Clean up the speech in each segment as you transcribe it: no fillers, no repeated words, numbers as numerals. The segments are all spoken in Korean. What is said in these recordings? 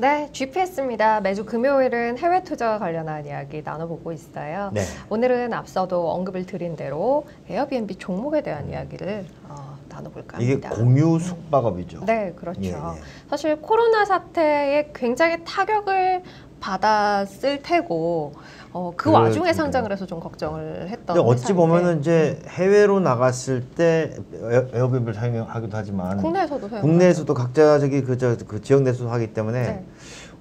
네, GPS입니다. 매주 금요일은 해외 투자와 관련한 이야기 나눠보고 있어요. 네. 오늘은 앞서도 언급을 드린 대로 에어비앤비 종목에 대한 이야기를 나눠볼까 합니다. 이게 공유 숙박업이죠. 네, 그렇죠. 예, 예. 사실 코로나 사태에 굉장히 타격을 받았을 테고 그 와중에 상장을 해서 좀 걱정을 했던. 근데 어찌 보면은 이제 해외로 나갔을 때 에어비앤비를 사용하기도 하지만 국내에서도 각자 저기 그 지역 내에서 하기 때문에 네.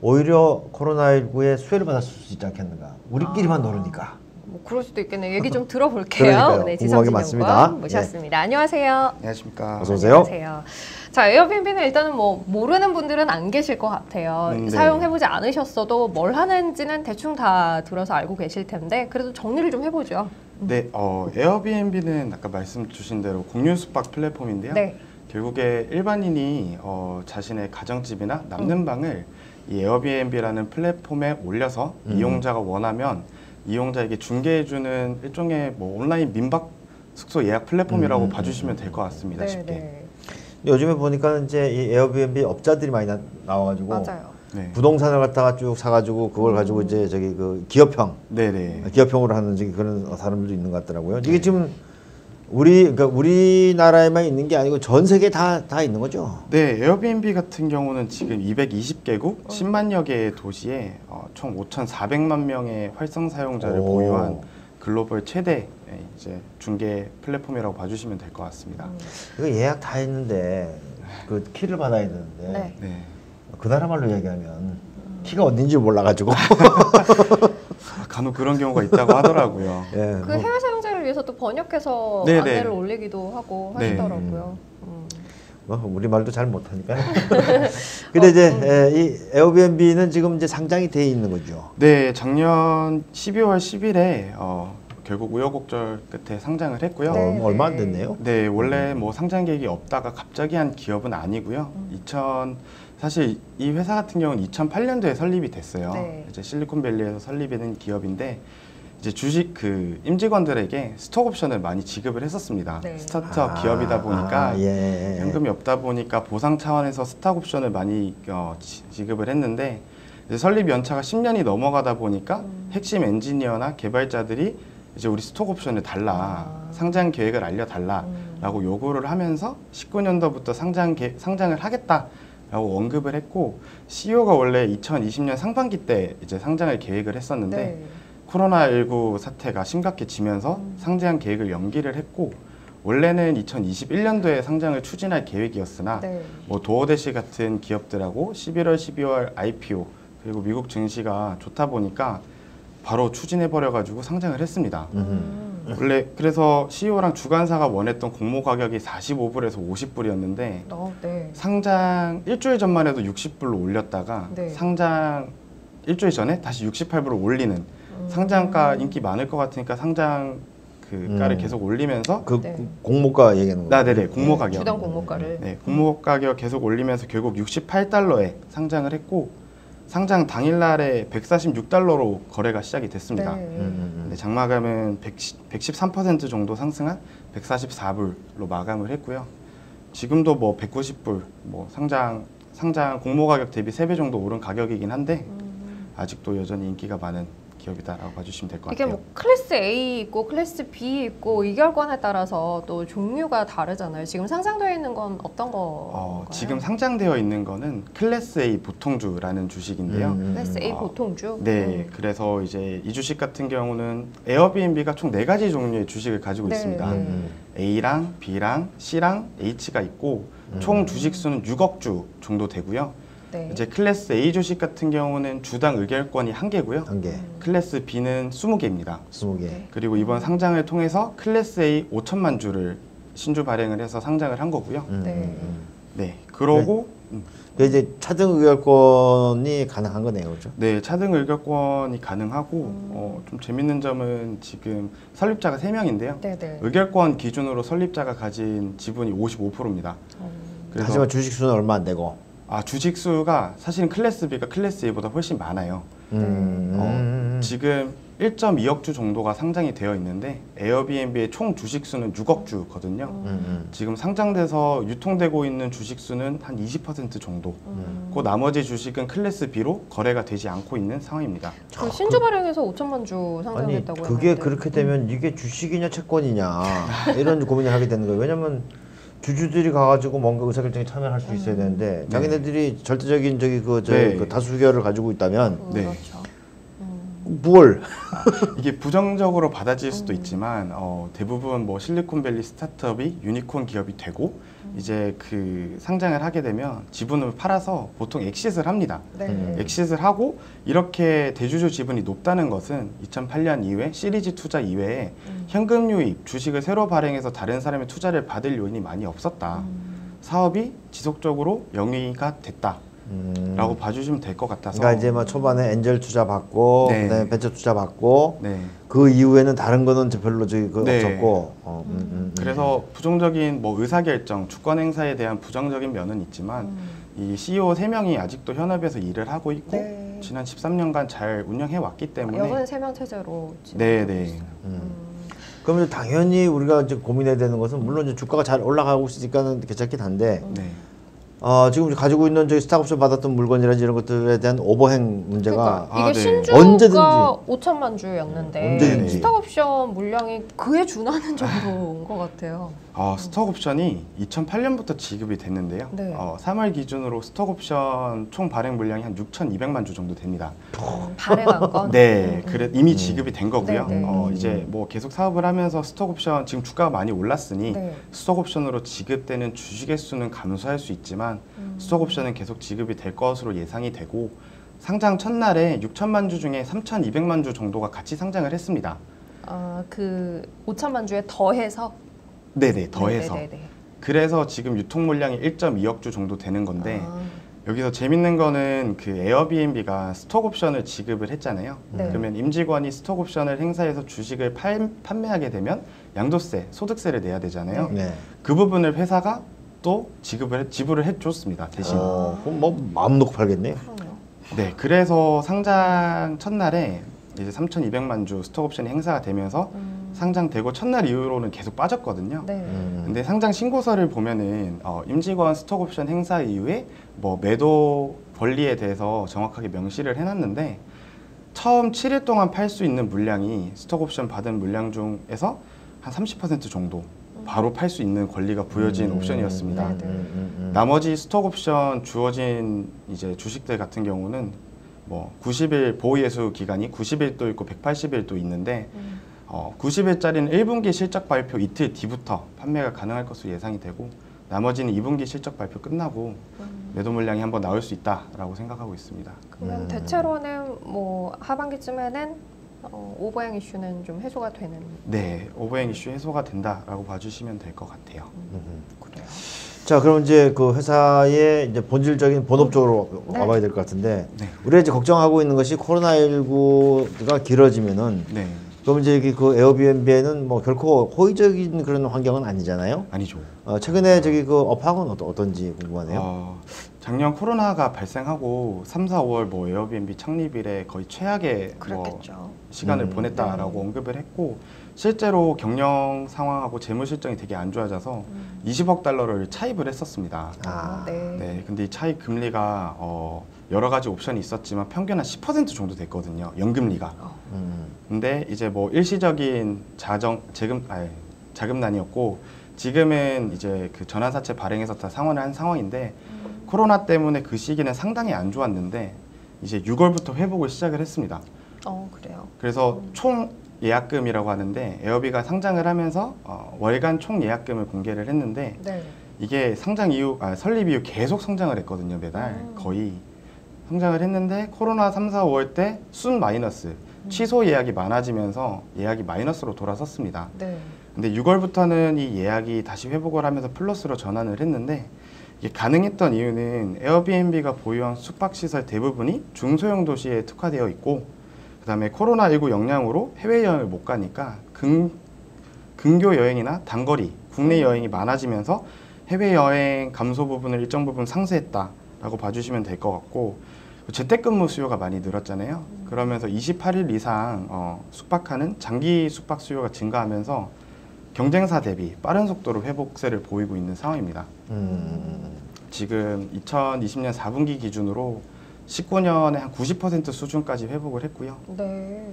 오히려 코로나19에 수혜를 받았을 수 있지 않겠는가. 우리끼리만 노르니까. 뭐 그럴 수도 있겠네요. 얘기 좀 들어볼게요. 네, 지성진 연구원 모셨습니다. 예. 안녕하세요. 안녕하십니까. 어서 오세요. 안녕하세요. 자, 에어비앤비는 일단은 뭐 모르는 분들은 안 계실 것 같아요. 네. 사용해보지 않으셨어도 뭘 하는지는 대충 다 들어서 알고 계실 텐데 그래도 정리를 좀 해보죠. 네, 에어비앤비는 아까 말씀 주신 대로 공유 숙박 플랫폼인데요. 네. 결국에 일반인이 자신의 가정집이나 남는 방을 이 에어비앤비라는 플랫폼에 올려서 이용자가 원하면 이용자에게 중개해주는 일종의 뭐 온라인 민박 숙소 예약 플랫폼이라고 봐주시면 될 것 같습니다. 네, 쉽게. 네. 요즘에 보니까 이제 이 에어비앤비 업자들이 많이 나와가지고 네. 부동산을 갖다가 쭉 사가지고 그걸 가지고 이제 저기 그 기업형, 네네. 기업형으로 하는 그런 사람들도 있는 것 같더라고요. 이게 네. 지금 그러니까 우리나라에만 있는 게 아니고 전 세계 다 있는 거죠? 네, 에어비앤비 같은 경우는 지금 220개국 10만여 개의 도시에 총 5,400만 명의 활성 사용자를 보유한 글로벌 최대 이제 중개 플랫폼이라고 봐주시면 될 것 같습니다. 이거 예약 다 했는데 그 키를 받아야 되는데 네. 네. 그 나라 말로 얘기하면 키가 어딘지 몰라가지고 간혹 그런 경우가 있다고 하더라고요. 네. 그 해외 사용자를 위해서 또 번역해서 네네. 안내를 올리기도 하고 하시더라고요. 우리 말도 잘 못하니까. 근데 이제 이 에어비앤비는 지금 이제 상장이 돼 있는 거죠. 네, 작년 12월 10일에 결국 우여곡절 끝에 상장을 했고요. 얼마 안 됐네요. 네, 원래 뭐 상장 계획이 없다가 갑자기 한 기업은 아니고요. 사실 이 회사 같은 경우는 2008년도에 설립이 됐어요. 네. 이제 실리콘밸리에서 설립되는 기업인데 이제 주식 임직원들에게 스톡옵션을 많이 지급을 했었습니다. 네. 스타트업 기업이다 보니까 예. 현금이 없다 보니까 보상 차원에서 스톡옵션을 많이 지급을 했는데 이제 설립 연차가 10년이 넘어가다 보니까 핵심 엔지니어나 개발자들이 이제 우리 스톡옵션을 달라 상장 계획을 알려달라라고 요구를 하면서 19년도부터 상장을 하겠다. 라고 언급을 했고 CEO가 원래 2020년 상반기 때 이제 상장을 계획을 했었는데 네. 코로나19 사태가 심각해지면서 상장 계획을 연기를 했고 원래는 2021년도에 상장을 추진할 계획이었으나 네. 뭐 도어대시 같은 기업들하고 11월, 12월 IPO 그리고 미국 증시가 좋다 보니까 바로 추진해버려가지고 상장을 했습니다. 원래 그래서 CEO랑 주간사가 원했던 공모 가격이 45불에서 50불이었는데 네. 상장 일주일 전만 해도 60불로 올렸다가 네. 상장 일주일 전에 다시 68불로 올리는 상장가 인기 많을 것 같으니까 상장 가를 계속 올리면서 네. 공모가 얘기하는 거예요? 네네, 공모 가격. 주당 공모가를. 네, 공모 가격 계속 올리면서 결국 68달러에 상장을 했고 상장 당일날에 146달러로 거래가 시작이 됐습니다. 네. 장마감은 113% 정도 상승한 144불로 마감을 했고요. 지금도 뭐 190불, 뭐 상장 공모 가격 대비 3배 정도 오른 가격이긴 한데 아직도 여전히 인기가 많은 기업이다라고 봐주시면 될 것 같아요. 이게 뭐 클래스 A 있고 클래스 B 있고 이 결권에 따라서 또 종류가 다르잖아요. 지금 상장되어 있는 건 어떤 거? 지금 상장되어 있는 거는 클래스 A 보통주라는 주식인데요. 클래스 A 보통주? 네, 그래서 이제 이 주식 같은 경우는 에어비앤비가 총 4가지 종류의 주식을 가지고 네. 있습니다. A랑 B랑 C랑 H가 있고 총 주식 수는 6억 주 정도 되고요. 네. 이제 클래스 A 주식 같은 경우는 주당 의결권이 1개고요. 클래스 B는 20개입니다. 20개. 네. 그리고 이번 상장을 통해서 클래스 A 5천만 주를 신주 발행을 해서 상장을 한 거고요. 네. 그러고 네. 이제 차등 의결권이 가능한 거네요. 그렇죠? 네, 차등 의결권이 가능하고 좀 재밌는 점은 지금 설립자가 3명인데요. 네네. 의결권 기준으로 설립자가 가진 지분이 55%입니다. 하지만 주식 수는 얼마 안 되고 아, 주식 수가 사실은 클래스 B가 클래스 A보다 훨씬 많아요. 지금 1.2억 주 정도가 상장이 되어 있는데 에어비앤비의 총 주식 수는 6억 주거든요. 지금 상장돼서 유통되고 있는 주식 수는 한 20% 정도. 그 나머지 주식은 클래스 B로 거래가 되지 않고 있는 상황입니다. 그 신주 발행에서 5천만 주 상장됐다고요? 아니, 그게 그렇게 되면 이게 주식이냐 채권이냐 이런 고민을 하게 되는 거예요. 왜냐면 주주들이 가가지고 뭔가 의사결정에 참여할 수 있어야 되는데 네. 자기네들이 절대적인 그 다수결을 가지고 있다면 네. 그렇죠. 뭘 이게 부정적으로 받아질 수도 있지만 대부분 뭐 실리콘밸리 스타트업이 유니콘 기업이 되고 이제 그 상장을 하게 되면 지분을 팔아서 보통 엑싯을 합니다. 네. 엑싯을 하고 이렇게 대주주 지분이 높다는 것은 2008년 이후에 시리즈 투자 이외에 현금 유입, 주식을 새로 발행해서 다른 사람의 투자를 받을 요인이 많이 없었다. 사업이 지속적으로 영위가 됐다. 라고 봐주시면 될 것 같아서. 그러니까 이제 막 초반에 엔젤 투자 받고, 네. 그다음에 벤처 투자 받고, 네. 그 이후에는 다른 거는 별로 네. 없었고. 그래서 부정적인 뭐 의사결정, 주권 행사에 대한 부정적인 면은 있지만 이 CEO 3명이 아직도 현업에서 일을 하고 있고 네. 지난 13년간 잘 운영해 왔기 때문에. 여건 3명 체제로. 네네. 그러면 당연히 우리가 이제 고민해야 되는 것은 물론 이제 주가가 잘 올라가고 있으니까는 괜찮긴 한데. 네. 지금 가지고 있는 저희 스타벅스 받았던 물건이라든지 이런 것들에 대한 오버행 문제가 그러니까 이게 신주가 언제든지 5천만 주였는데 언제든지. 스톡옵션 물량이 그에 준하는 정도인 것 같아요. 스톡옵션이 2008년부터 지급이 됐는데요. 네. 3월 기준으로 스톡옵션 총 발행 물량이 한 6,200만 주 정도 됩니다. 발행한 건? 네, 그래 이미 지급이 된 거고요. 네, 네. 이제 뭐 계속 사업을 하면서 스톡옵션 지금 주가가 많이 올랐으니 네. 스톡옵션으로 지급되는 주식의 수는 감소할 수 있지만. 스톡옵션은 계속 지급이 될 것으로 예상이 되고 상장 첫날에 6천만 주 중에 3,200만 주 정도가 같이 상장을 했습니다. 그 5천만 주에 더해서? 네네, 더해서. 네네네네. 그래서 지금 유통 물량이 1.2억 주 정도 되는 건데 여기서 재밌는 거는 그 에어비앤비가 스톡옵션을 지급을 했잖아요. 네. 그러면 임직원이 스톡옵션을 행사해서 주식을 판매하게 되면 양도세, 소득세를 내야 되잖아요. 네. 그 부분을 회사가 또 지불을 해줬습니다. 대신 그럼 뭐 마음 놓고 팔겠네. 네, 그래서 상장 첫날에 이제 3,200만 주 스톡옵션이 행사가 되면서 상장되고 첫날 이후로는 계속 빠졌거든요. 네. 근데 상장 신고서를 보면은 임직원 스톡옵션 행사 이후에 뭐 매도 권리에 대해서 정확하게 명시를 해놨는데 처음 7일 동안 팔 수 있는 물량이 스톡옵션 받은 물량 중에서 한 30% 정도. 바로 팔 수 있는 권리가 부여진 옵션이었습니다. 나머지 스톡옵션 주어진 이제 주식들 같은 경우는 뭐 90일 보호예수 기간이 90일도 있고 180일도 있는데 90일짜리는 1분기 실적 발표 이틀 뒤부터 판매가 가능할 것으로 예상이 되고 나머지는 2분기 실적 발표 끝나고 매도 물량이 한번 나올 수 있다라고 생각하고 있습니다. 그러면 대체로는 뭐 하반기쯤에는 오버행 이슈는 좀 해소가 되는 네, 오버행 이슈 해소가 된다라고 봐주시면 될 것 같아요. 그래요. 자, 그럼 이제 그 회사의 이제 본질적인 본업 쪽으로 와봐야 될 것 같은데 네. 우리가 이제 걱정하고 있는 것이 코로나19가 길어지면은 네. 그럼 이제 그 에어비앤비에는 뭐 결코 호의적인 그런 환경은 아니잖아요. 아니죠. 최근에 저기 그 업황은 어떤지 궁금하네요. 작년 코로나가 발생하고 3, 4월 뭐 에어비앤비 창립일에 거의 최악의 뭐 시간을 보냈다라고 언급을 했고 실제로 경영 상황하고 재무 실정이 되게 안 좋아져서 20억 달러를 차입을 했었습니다. 네. 네, 근데 이 차입 금리가 여러 가지 옵션이 있었지만 평균 한 10% 정도 됐거든요. 연금리가. 근데 이제 뭐 일시적인 자금난이었고 지금은 이제 그 전환사채 발행해서 다 상환을 한 상황인데 코로나 때문에 그 시기는 상당히 안 좋았는데 이제 6월부터 회복을 시작을 했습니다. 그래요. 그래서 총 예약금이라고 하는데 에어비가 상장을 하면서 월간 총 예약금을 공개를 했는데 네. 이게 설립 이후 계속 성장을 했거든요. 매달 거의 성장을 했는데 코로나 3, 4, 5월 때 순 마이너스 취소 예약이 많아지면서 예약이 마이너스로 돌아섰습니다. 네. 근데 6월부터는 이 예약이 다시 회복을 하면서 플러스로 전환을 했는데 이게 가능했던 이유는 에어비앤비가 보유한 숙박시설 대부분이 중소형 도시에 특화되어 있고 그다음에 코로나19 영향으로 해외여행을 못 가니까 근교 여행이나 단거리, 국내 여행이 많아지면서 해외여행 감소 부분을 일정 부분 상쇄했다 라고 봐주시면 될 것 같고, 재택근무 수요가 많이 늘었잖아요. 그러면서 28일 이상 숙박하는 장기 숙박 수요가 증가하면서 경쟁사 대비 빠른 속도로 회복세를 보이고 있는 상황입니다. 지금 2020년 4분기 기준으로 19년에 한 90% 수준까지 회복을 했고요. 네.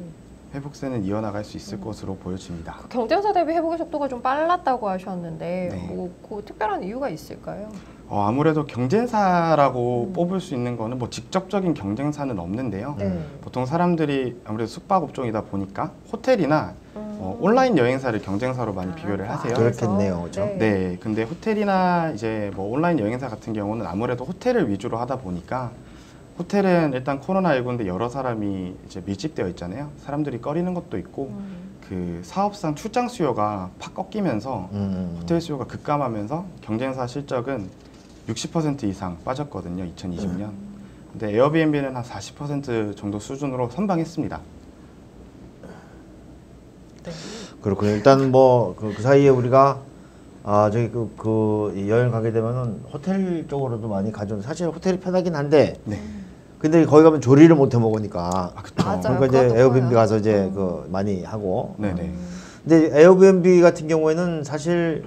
회복세는 이어나갈 수 있을 것으로 보여집니다. 그 경쟁사 대비 회복의 속도가 좀 빨랐다고 하셨는데 네. 뭐 특별한 이유가 있을까요? 아무래도 경쟁사라고 뽑을 수 있는 거는 직접적인 경쟁사는 없는데요. 네. 보통 사람들이 아무래도 숙박업종이다 보니까 호텔이나 온라인 여행사를 경쟁사로 많이 비교를 하세요. 그렇겠네요. 그렇죠? 네. 네. 근데 호텔이나 이제 온라인 여행사 같은 경우는 아무래도 호텔을 위주로 하다 보니까 호텔은 일단 코로나19인데 여러 사람이 이제 밀집되어 있잖아요. 사람들이 꺼리는 것도 있고 그 사업상 출장 수요가 팍 꺾이면서 호텔 수요가 급감하면서 경쟁사 실적은 60% 이상 빠졌거든요. 2020년. 근데 에어비앤비는 한 40% 정도 수준으로 선방했습니다. 네. 그렇군요. 일단 그 사이에 우리가 여행 가게 되면은 호텔 쪽으로도 많이 가죠. 사실 호텔이 편하긴 한데. 네. 근데 거기 가면 조리를 못 해 먹으니까. 맞아요. 그러니까 이제 에어비앤비 거예요. 가서 이제 많이 하고. 네네. 근데 에어비앤비 같은 경우에는 사실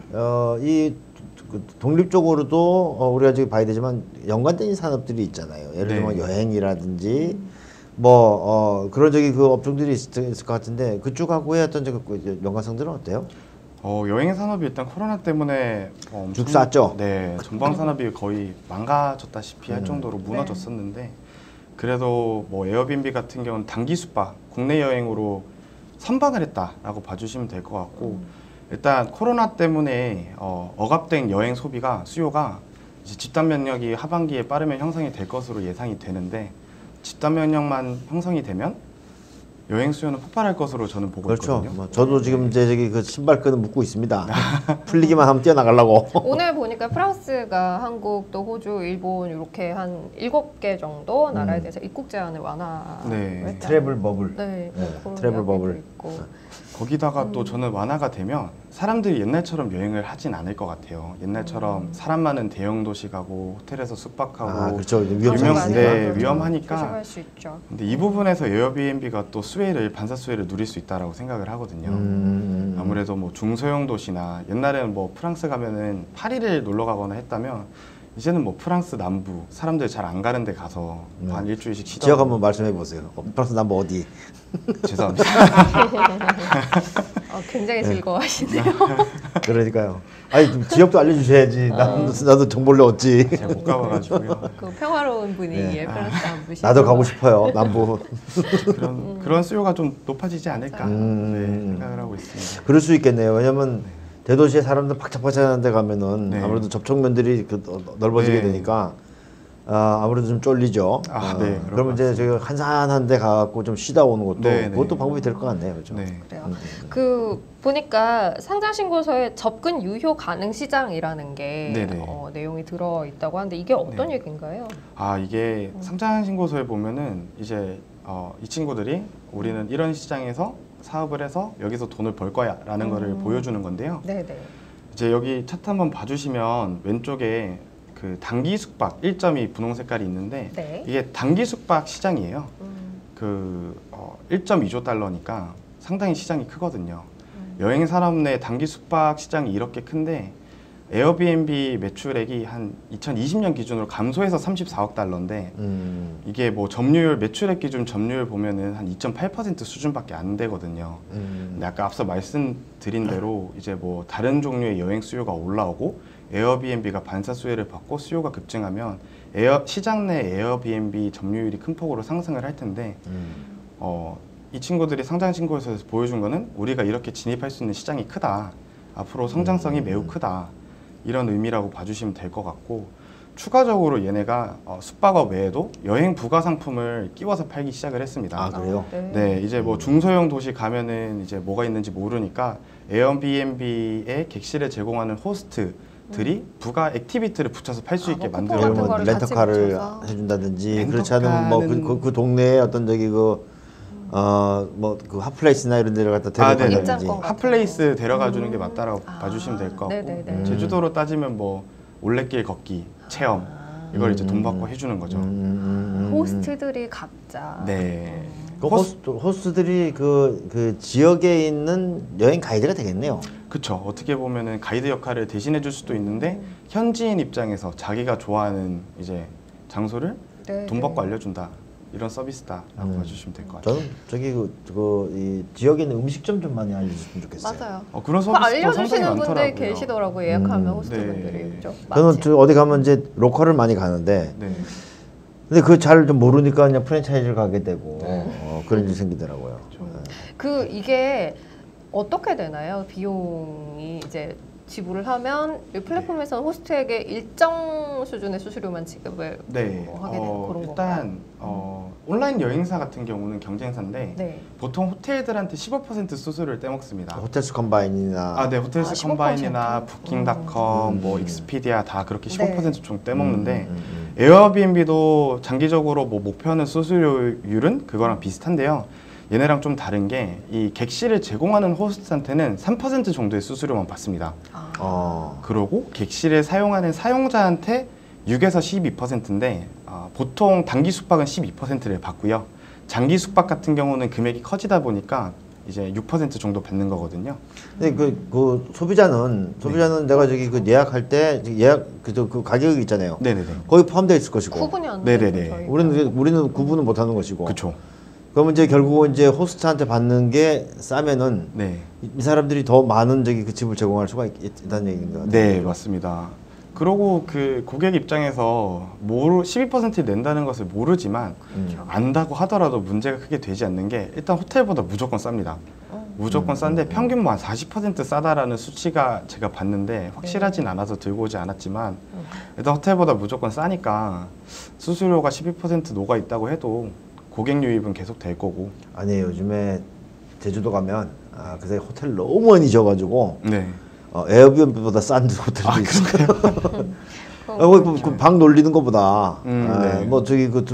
독립적으로도 우리가 지금 봐야 되지만 연관된 산업들이 있잖아요. 예를 들면 네. 여행이라든지 그런 업종들이 있을 것 같은데 그쪽하고의 어떤 연관성들은 어때요? 여행 산업이 일단 코로나 때문에 죽쌌죠. 네, 전방 산업이 거의 망가졌다시피 할 정도로 무너졌었는데 네. 그래도 에어비앤비 같은 경우는 단기 숙박, 국내 여행으로 선방을 했다라고 봐주시면 될 것 같고 일단 코로나 때문에 억압된 여행 소비가 수요가 이제 집단 면역이 하반기에 빠르면 형성이 될 것으로 예상이 되는데 집단 면역만 형성이 되면 여행 수요는 폭발할 것으로 저는 보고 그렇죠. 있거든요. 그렇죠. 저도 지금 그 신발끈은 묶고 있습니다. 풀리기만 하면 뛰어나가려고. 오늘 보니까 프랑스가 한국, 또 호주, 일본 이렇게 한 7개 정도 나라에 대해서 입국 제한을 완화했다. 네. 트래블 버블. 네. 트래블 버블. 거기다가 또 저는 완화가 되면 사람들이 옛날처럼 여행을 하진 않을 것 같아요. 옛날처럼 사람 많은 대형 도시 가고 호텔에서 숙박하고 그렇죠. 위험하니까 조심할 수 있죠. 근데 이 부분에서 에어비앤비가 또 반사 수혜를 누릴 수 있다라고 생각을 하거든요. 아무래도 중소형 도시나 옛날에는 프랑스 가면은 파리를 놀러 가거나 했다면 이제는 프랑스 남부 사람들 잘 안 가는 데 가서 한 일주일씩 쉬다 지역 한번 말씀해 보세요. 프랑스 남부 어디? 죄송합니다. 굉장히 즐거워하시네요. 그러니까요. 지역도 알려주셔야지. 나도 정보를 얻지. 제가 못 가봐가지고요. 평화로운 분위기에 프랑스 남부시. 나도 가고 싶어요. 남부. 그런 수요가 좀 높아지지 않을까 생각을 하고 있습니다. 그럴 수 있겠네요. 왜냐면 대도시에 사람들 박차박차하는 데 가면은 네. 아무래도 접촉면들이 넓어지게 네. 되니까 아무래도 좀 쫄리죠. 네, 그러면 이제 저희가 한산한 데 가서 좀 쉬다 오는 것도 네, 그것도 네. 방법이 될 것 같네요. 그렇죠? 네. 그래요. 보니까 상장신고서에 접근 유효 가능 시장이라는 게 내용이 들어있다고 하는데 이게 어떤 네. 얘기인가요? 이게 상장신고서에 보면은 이제 이 친구들이 우리는 이런 시장에서 사업을 해서 여기서 돈을 벌 거야 라는 거를 보여주는 건데요. 네네. 이제 여기 차트 한번 봐주시면 왼쪽에 그 단기 숙박 1.2 분홍 색깔이 있는데 네. 이게 단기 숙박 시장이에요. 그 1.2조 달러니까 상당히 시장이 크거든요. 여행 산업 내 단기 숙박 시장이 이렇게 큰데 에어비앤비 매출액이 한 2020년 기준으로 감소해서 34억 달러인데 이게 점유율 매출액 기준 점유율 보면은 한 2.8% 수준밖에 안 되거든요. 근데 아까 앞서 말씀드린 대로 이제 다른 종류의 여행 수요가 올라오고 에어비앤비가 반사 수혜를 받고 수요가 급증하면 시장 내 에어비앤비 점유율이 큰 폭으로 상승을 할 텐데 이 친구들이 상장 신고서에서 보여준 거는 우리가 이렇게 진입할 수 있는 시장이 크다. 앞으로 성장성이 매우 크다. 이런 의미라고 봐주시면 될 것 같고 추가적으로 얘네가 숙박업 외에도 여행 부가 상품을 끼워서 팔기 시작을 했습니다. 그래요? 네, 이제 중소형 도시 가면은 이제 뭐가 있는지 모르니까 에어비앤비의 객실에 제공하는 호스트들이 부가 액티비티를 붙여서 팔 수 있게 만들어요. 렌터카를 해준다든지 그렇지 않으면 그 동네에 핫플레이스나 이런 데를 갖다 데려가는지 핫플레이스 데려가 주는 게 맞다라고 봐주시면 될 것 같고 제주도로 따지면 올레길 걷기 체험 이걸 이제 돈 받고 해주는 거죠. 호스트들이 각자. 네. 그 호스트들이 그 지역에 있는 여행 가이드가 되겠네요. 그렇죠. 어떻게 보면은 가이드 역할을 대신해 줄 수도 있는데 현지인 입장에서 자기가 좋아하는 이제 장소를 네, 돈 받고 알려준다. 이런 서비스다라고 봐주시면 될 것 같아요. 저는 저기 이 지역에 있는 음식점 좀 많이 알려주시면 좋겠어요. 맞아요. 그런 서비스 알려주시는 분들 계시더라고요. 예약하면 호스트분들이. 네. 그렇죠? 저는 어디 가면 이제 로컬을 많이 가는데 네. 근데 그거 잘 좀 모르니까 그냥 프랜차이즈를 가게 되고 네. 그런 일이 생기더라고요. 네. 이게 어떻게 되나요? 비용이 이제 지불을 하면 이 플랫폼에서는 호스트에게 일정 수준의 수수료만 지급을 네. 하게 되는 그런 건가요? 일단 온라인 여행사 같은 경우는 경쟁사인데 네. 보통 호텔들한테 15% 수수료를 떼먹습니다. 호텔스 컴바인이나 네, 호텔스 컴바인이나 부킹닷컴, 뭐 익스피디아 다 그렇게 15% 네. 좀 떼먹는데 에어비앤비도 장기적으로 목표하는 수수료율은 그거랑 비슷한데요. 얘네랑 좀 다른 게 이 객실을 제공하는 호스트한테는 3% 정도의 수수료만 받습니다. 그러고 객실을 사용하는 사용자한테 6에서 12%인데 보통 단기 숙박은 12%를 받고요. 장기 숙박 같은 경우는 금액이 커지다 보니까 이제 6% 정도 받는 거거든요. 근데 그 소비자는 네. 내가 예약할 때 예약 그 가격이 있잖아요. 네네네. 거기 포함되어 있을 것이고. 구분이 안 돼요. 네네네. 우리는 구분을 못 하는 것이고. 그렇죠. 그러면 이제 결국은 이제 호스트한테 받는 게 싸면은 네. 이 사람들이 더 많은 그 집을 제공할 수가 있다는 얘기인 것 같아요. 네, 맞습니다. 그러고 고객 입장에서 12%를 낸다는 것을 모르지만 안다고 하더라도 문제가 크게 되지 않는 게 일단 호텔보다 무조건 쌉니다. 무조건 싼데 평균 한 40% 싸다라는 수치가 제가 봤는데 확실하진 않아서 들고 오지 않았지만 일단 호텔보다 무조건 싸니까 수수료가 12% 녹아 있다고 해도 고객 유입은 계속 될 거고. 아니 요즘에 제주도 가면 그새 호텔 너무 많이 져가지고 네. 에어비앤비보다 싼 호텔도 있어요. 방 놀리는 것보다 네.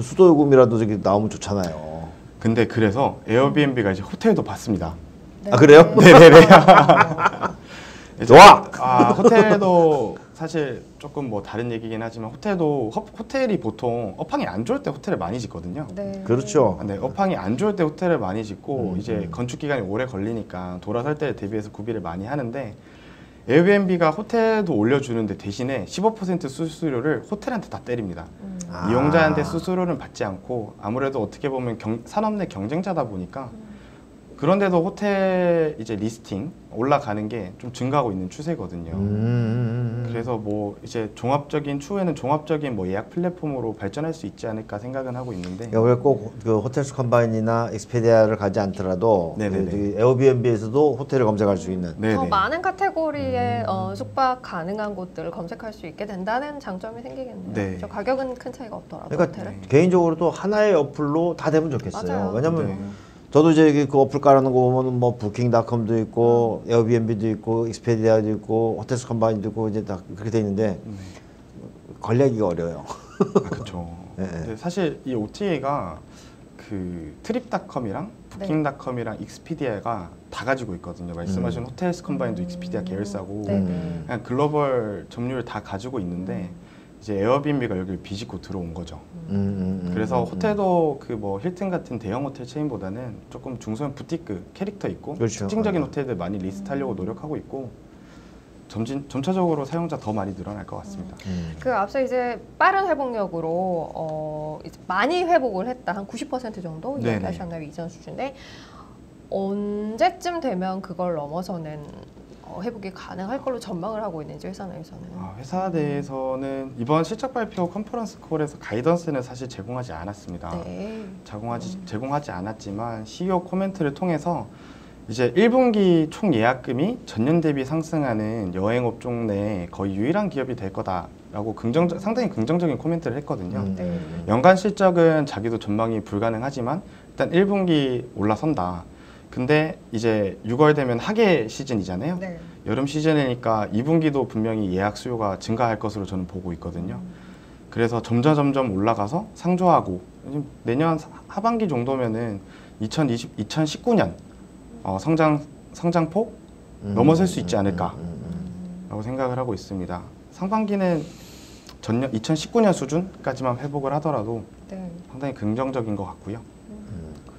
수도 요금이라도 나오면 좋잖아요. 근데 그래서 에어비앤비가 이제 호텔도 받습니다. 네. 그래요? 네네네. 좋아. 호텔도 사실 조금 다른 얘기긴 하지만 호텔도 호텔이 보통 업황이 안 좋을 때 호텔을 많이 짓거든요. 네. 그렇죠. 네, 업황이 안 좋을 때 호텔을 많이 짓고 이제 건축 기간이 오래 걸리니까 돌아설 때에 대비해서 구비를 많이 하는데 에어비앤비가 호텔도 올려주는데 대신에 15% 수수료를 호텔한테 다 때립니다. 이용자한테 수수료는 받지 않고 아무래도 어떻게 보면 산업 내 경쟁자다 보니까 그런데도 호텔 리스팅 올라가는 게 좀 증가하고 있는 추세거든요. 그래서 이제 종합적인 예약 플랫폼으로 발전할 수 있지 않을까 생각은 하고 있는데. 우리가 꼭 호텔스 컴바인이나 익스피디아를 가지 않더라도 에어비앤비에서도 호텔을 검색할 수 있는. 네네. 더 많은 카테고리의 숙박 가능한 곳들을 검색할 수 있게 된다는 장점이 생기겠네요. 네. 가격은 큰 차이가 없더라고요. 그러니까 호텔은. 개인적으로도 하나의 어플로 다 되면 좋겠어요. 맞아요. 왜냐면. 네. 저도 그 어플 깔아놓은 거 보면 부킹닷컴도 있고 에어비앤비도 있고 익스페디아도 있고 호텔스 컴바인도 있고 이제 다 그렇게 돼 있는데 네. 걸리기가 어려워요. 그렇죠. 네. 사실 이 OTA가 트립닷컴이랑 부킹닷컴이랑 네. 익스피디아가 다 가지고 있거든요. 말씀하신 호텔스 컴바인도 익스피디아 계열사고 그냥 글로벌 점유율 다 가지고 있는데 이제 에어비앤비가 여기를 비집고 들어온 거죠. 그래서 호텔도 힐튼 같은 대형 호텔 체인보다는 조금 중소형 부티크 캐릭터 있고 그렇죠. 특징적인 호텔들 많이 리스트하려고 노력하고 있고 점차적으로 사용자 더 많이 늘어날 것 같습니다. 앞서 이제 빠른 회복력으로 이제 많이 회복을 했다 한 90% 정도 이야기하셨나요? 이전 수준인데 언제쯤 되면 그걸 넘어서는 회복이 가능할 걸로 전망을 하고 있는지 회사 내에서는? 회사 내에서는 이번 실적 발표 컨퍼런스 콜에서 가이던스는 사실 제공하지 않았습니다. 네. 제공하지 않았지만 CEO 코멘트를 통해서 이제 1분기 총 예약금이 전년 대비 상승하는 여행 업종 내 거의 유일한 기업이 될 거다라고 상당히 긍정적인 코멘트를 했거든요. 네. 연간 실적은 자기도 전망이 불가능하지만 일단 1분기 올라선다. 근데 이제 6월 되면 하계 시즌이잖아요. 네. 여름 시즌이니까 2분기도 분명히 예약 수요가 증가할 것으로 저는 보고 있거든요. 그래서 점점 올라가서 상조하고 내년 하반기 정도면은 2019년 성장폭 넘어설 수 있지 않을까라고 생각을 하고 있습니다. 상반기는 전년 2019년 수준까지만 회복을 하더라도 네. 상당히 긍정적인 것 같고요.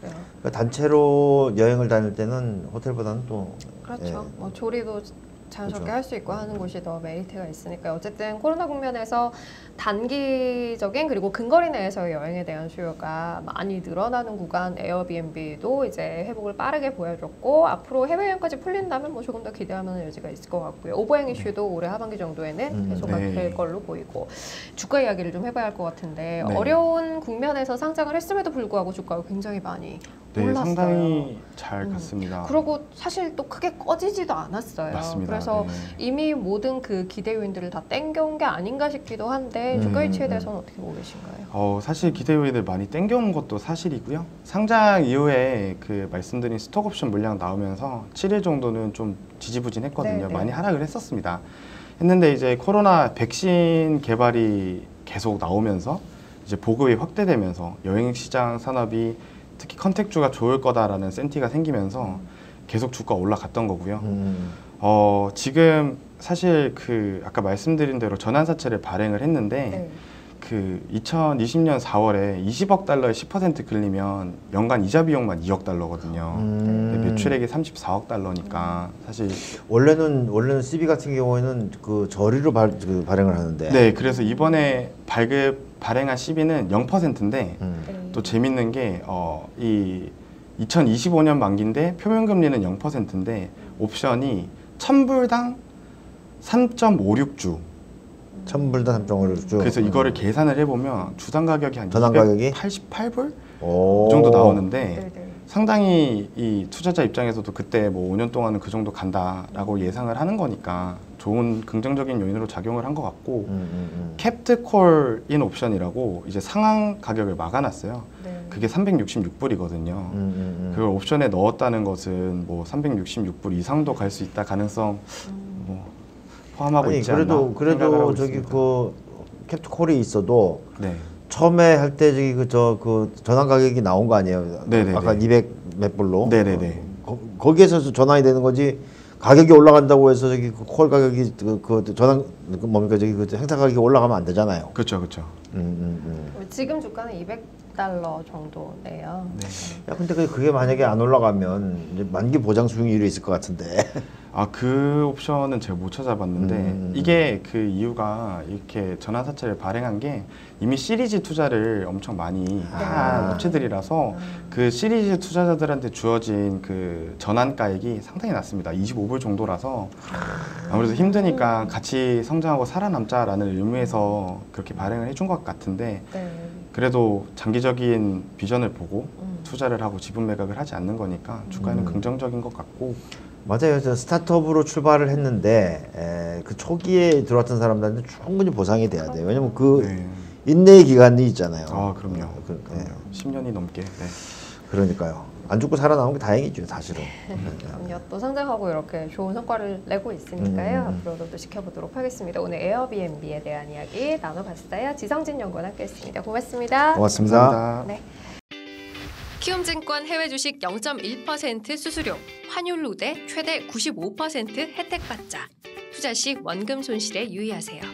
그래요. 그러니까 단체로 여행을 다닐 때는 호텔보다는 또 그렇죠. 예. 뭐 조리도 자연스럽게 할 수 있고 하는 곳이 더 메리트가 있으니까 어쨌든 코로나 국면에서 단기적인 그리고 근거리 내에서의 여행에 대한 수요가 많이 늘어나는 구간 에어비앤비도 이제 회복을 빠르게 보여줬고 앞으로 해외여행까지 풀린다면 뭐 조금 더 기대하는 여지가 있을 것 같고요. 오버행 이슈도 올해 하반기 정도에는 해소가 네. 될 걸로 보이고 주가 이야기를 좀 해봐야 할 것 같은데 네. 어려운 국면에서 상장을 했음에도 불구하고 주가가 굉장히 많이 네, 올랐어요. 상당히 잘 갔습니다. 그리고 사실 또 크게 꺼지지도 않았어요. 맞습니다. 그래서 네. 이미 모든 그 기대 요인들을 다 땡겨온 게 아닌가 싶기도 한데 주가 위치에 대해서는 어떻게 보고 계신가요? 사실 기대 요인을 많이 땡겨온 것도 사실이고요. 상장 이후에 그 말씀드린 스톡옵션 물량 나오면서 7일 정도는 좀 지지부진했거든요. 네, 많이 하락을 했었습니다. 했는데 이제 코로나 백신 개발이 계속 나오면서 이제 보급이 확대되면서 여행 시장 산업이 특히 컨택주가 좋을 거다라는 센티가 생기면서 계속 주가 올라갔던 거고요. 지금 사실 그 아까 말씀드린 대로 전환사채를 발행을 했는데 네. 그 2020년 4월에 20억 달러에 10% 긁리면 연간 이자 비용만 2억 달러거든요. 매출액이 34억 달러니까 사실 원래는 CB 같은 경우에는 그 저리로 발행을 하는데 네, 그래서 이번에 발행한 CB는 0%인데 또 재밌는 게 이 2025년 만기인데 표면금리는 0%인데 옵션이 1000불당 3.56주 1000불당 3.56주 그래서 이거를 계산을 해보면 주당 가격이 한 288불 그 정도 나오는데 네네. 상당히 이 투자자 입장에서도 그때 뭐 5년 동안은 그 정도 간다라고 예상을 하는 거니까 좋은 긍정적인 요인으로 작용을 한 것 같고 캡트콜인 옵션이라고 이제 상한 가격을 막아놨어요. 네. 그게 366불이거든요. 그걸 옵션에 넣었다는 것은 뭐 366불 이상도 갈 수 있다 가능성 뭐 포함하고 아니, 있지 그래도 저기 있습니다. 그 캡트콜이 있어도 네. 처음에 할 때 저기 그 전환 가격이 나온 거 아니에요? 네네네. 아까 200몇 불로. 네네네. 거기에서 전환이 되는 거지. 가격이 올라간다고 해서 저기 콜 가격이 전환 뭡니까 저기 행사 가격이 올라가면 안 되잖아요. 그렇죠, 그렇죠. 지금 주가는 200달러 정도네요. 네. 야, 근데 그게 만약에 안 올라가면 이제 만기 보장 수익률이 있을 것 같은데. 아, 그 옵션은 제가 못 찾아봤는데 이게 그 이유가 이렇게 전환사채를 발행한 게 이미 시리즈 투자를 엄청 많이 한 업체들이라서 그 시리즈 투자자들한테 주어진 그 전환가액이 상당히 낮습니다. 25불 정도라서 아무래도 힘드니까 같이 성장하고 살아남자라는 의미에서 그렇게 발행을 해준 것 같은데 네. 그래도 장기적인 비전을 보고 투자를 하고 지분 매각을 하지 않는 거니까 주가에는 긍정적인 것 같고 맞아요. 스타트업으로 출발을 했는데 그 초기에 들어왔던 사람들한테 충분히 보상이 돼야 돼요. 왜냐면 그 네. 인내의 기간이 있잖아요. 아, 그럼요. 그럼요. 10년이 넘게. 네. 그러니까요. 안 죽고 살아나온 게 다행이죠, 사실은. 그럼요. 또 상장하고 이렇게 좋은 성과를 내고 있으니까요. 앞으로도 또 지켜보도록 하겠습니다. 오늘 에어비앤비에 대한 이야기 나눠봤어요. 지성진 연구원 함께했습니다. 고맙습니다. 고맙습니다. 감사합니다. 네. 키움증권 해외 주식 0.1% 수수료, 환율 우대 최대 95% 혜택 받자. 투자 시 원금 손실에 유의하세요.